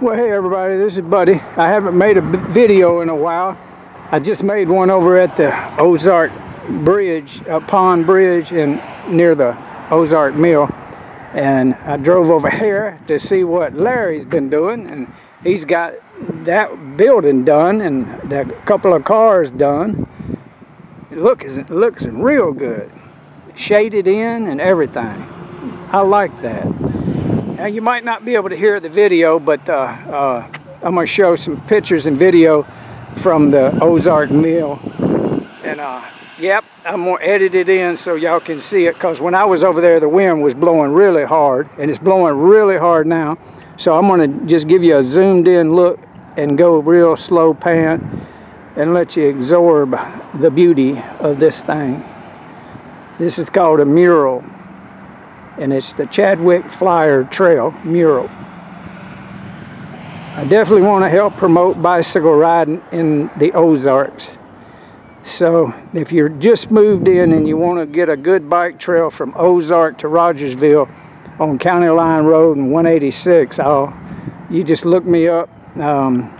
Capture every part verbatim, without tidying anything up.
Well, hey everybody, this is Buddy. I haven't made a video in a while. I just made one over at the Ozark Bridge, uh, Pond Bridge, and near the Ozark Mill. And I drove over here to see what Larry's been doing, and he's got that building done and that couple of cars done. It, look, it looks real good, shaded in and everything. I like that. Now, you might not be able to hear the video, but uh, uh, I'm going to show some pictures and video from the Ozark Mill. And uh, yep, I'm going to edit it in so y'all can see it, because when I was over there, the wind was blowing really hard, and it's blowing really hard now. So I'm going to just give you a zoomed in look and go real slow pan and let you absorb the beauty of this thing. This is called a mural. And it's the Chadwick Flyer Trail mural. I definitely want to help promote bicycle riding in the Ozarks. So if you're just moved in and you want to get a good bike trail from Ozark to Rogersville on County Line Road and one eighty-six, I'll, you just look me up. Um,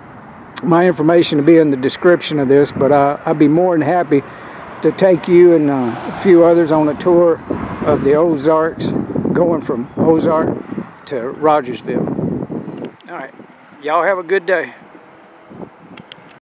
my information will be in the description of this, but I, I'd be more than happy to take you and uh, a few others on a tour of the Ozarks, going from Ozark to Rogersville. All right, y'all have a good day.